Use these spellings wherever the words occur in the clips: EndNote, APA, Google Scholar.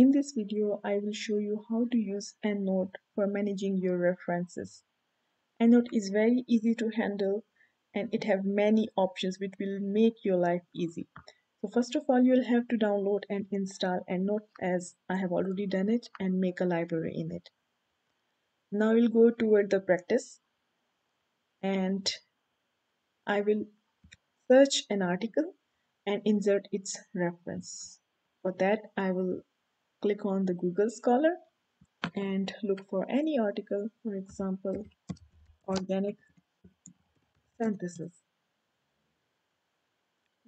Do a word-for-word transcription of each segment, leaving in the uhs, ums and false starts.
In this video, I will show you how to use EndNote for managing your references. EndNote is very easy to handle and it have many options which will make your life easy. So first of all, you'll have to download and install EndNote as I have already done it and make a library in it. Now we'll go toward the practice and I will search an article and insert its reference. For that, I will click on the Google Scholar and look for any article, for example, organic synthesis.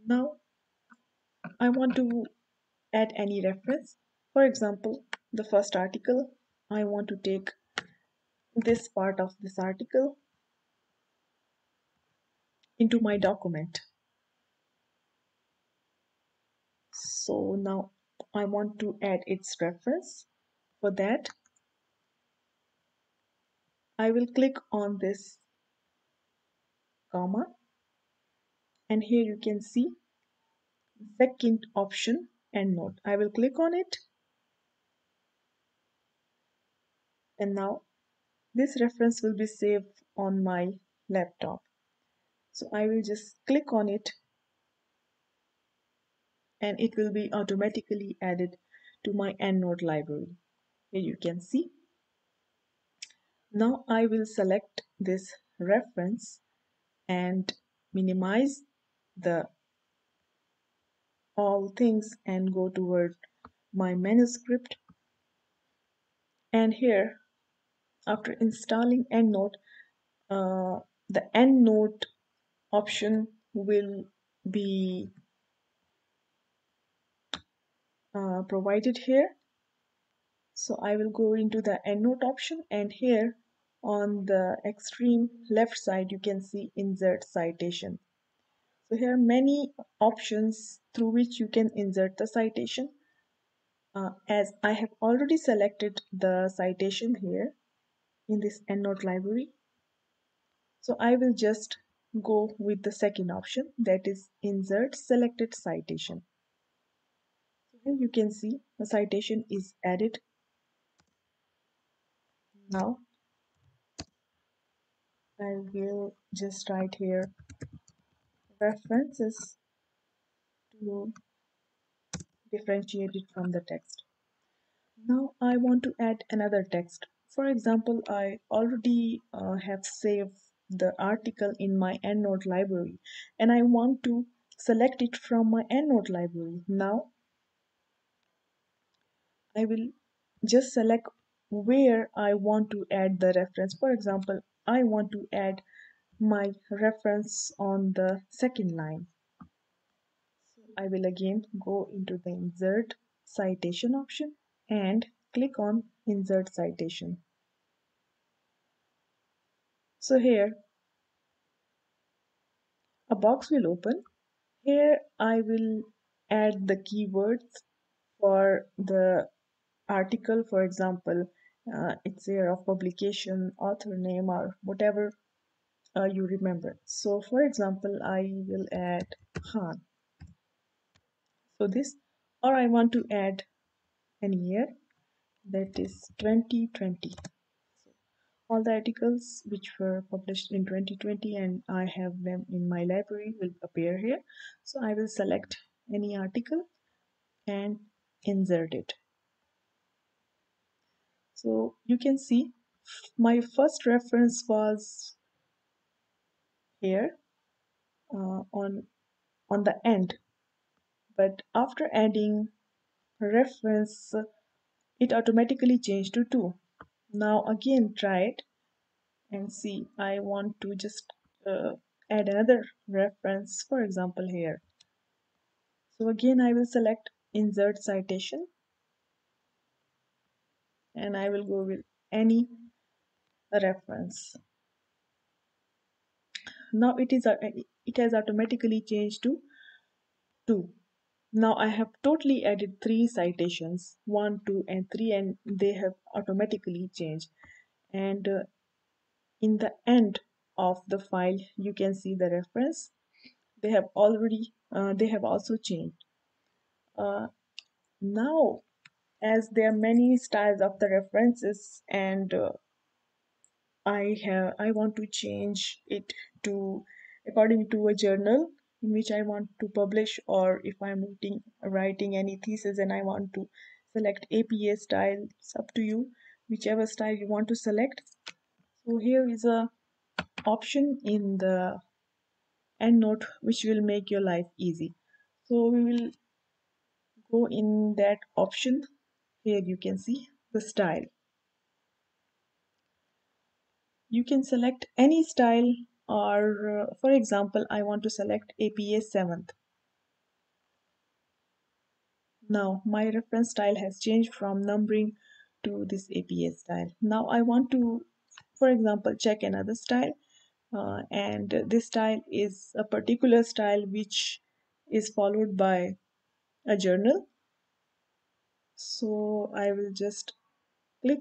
Now, I want to add any reference. For example, the first article, I want to take this part of this article into my document. So now I want to add its reference. For that, I will click on this comma, and here you can see second option, EndNote. I will click on it, and now this reference will be saved on my laptop. So I will just click on it and it will be automatically added to my EndNote library. Here you can see. Now I will select this reference and minimize the all things and go toward my manuscript. And here, after installing EndNote, uh, the EndNote option will be Uh, provided here. So I will go into the EndNote option, and here on the extreme left side you can see insert citation. So here are many options through which you can insert the citation. Uh, as I have already selected the citation here in this EndNote library, so I will just go with the second option, that is insert selected citation. Here you can see the citation is added. Now I will just write here references to differentiate it from the text. Now I want to add another text. For example, I already uh, have saved the article in my EndNote library and I want to select it from my EndNote library. Now I will just select where I want to add the reference. For example, I want to add my reference on the second line. So I will again go into the insert citation option and click on insert citation. So here a box will open. Here I will add the keywords for the article, for example, uh, its year of publication, author name, or whatever uh, you remember. So for example, I will add Khan. So this, or I want to add an year, that is twenty twenty. So all the articles which were published in twenty twenty and I have them in my library will appear here. So I will select any article and insert it. So you can see my first reference was here uh, on on the end, but after adding reference it automatically changed to two. Now again try it and see. I want to just uh, add another reference, for example here. So again I will select insert citation and I will go with any reference. Now it is it has automatically changed to two. Now I have totally added three citations, one, two and three, and they have automatically changed, and uh, in the end of the file you can see the reference. They have already uh, they have also changed. Uh, now as there are many styles of the references, and uh, I have I want to change it to according to a journal in which I want to publish, or if I'm writing, writing any thesis and I want to select A P A style. It's up to you, whichever style you want to select. So here is a option in the EndNote which will make your life easy. So we will go in that option. Here you can see the style. You can select any style, or uh, for example, I want to select A P A seventh. Now my reference style has changed from numbering to this A P A style. Now I want to, for example, check another style, uh, and this style is a particular style which is followed by a journal. So I will just click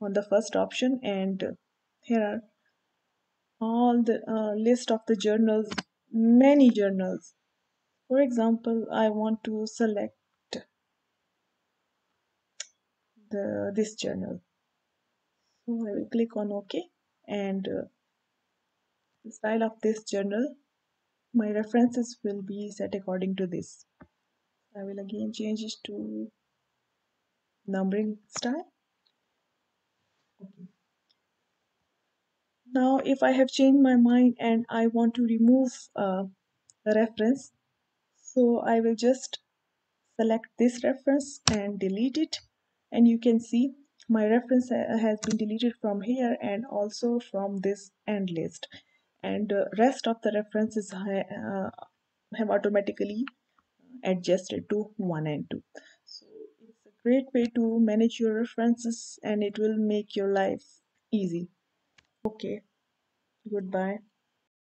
on the first option, and here are all the uh, list of the journals, many journals. For example, I want to select the this journal. So I will click on OK, and uh, the style of this journal, my references will be set according to this. I will again change it to numbering style. Okay. Now if I have changed my mind and I want to remove uh, the reference, so I will just select this reference and delete it, and you can see my reference has been deleted from here and also from this end list, and uh, rest of the references ha uh, have automatically adjusted to one and two. So it's a great way to manage your references, and it will make your life easy. Okay, goodbye.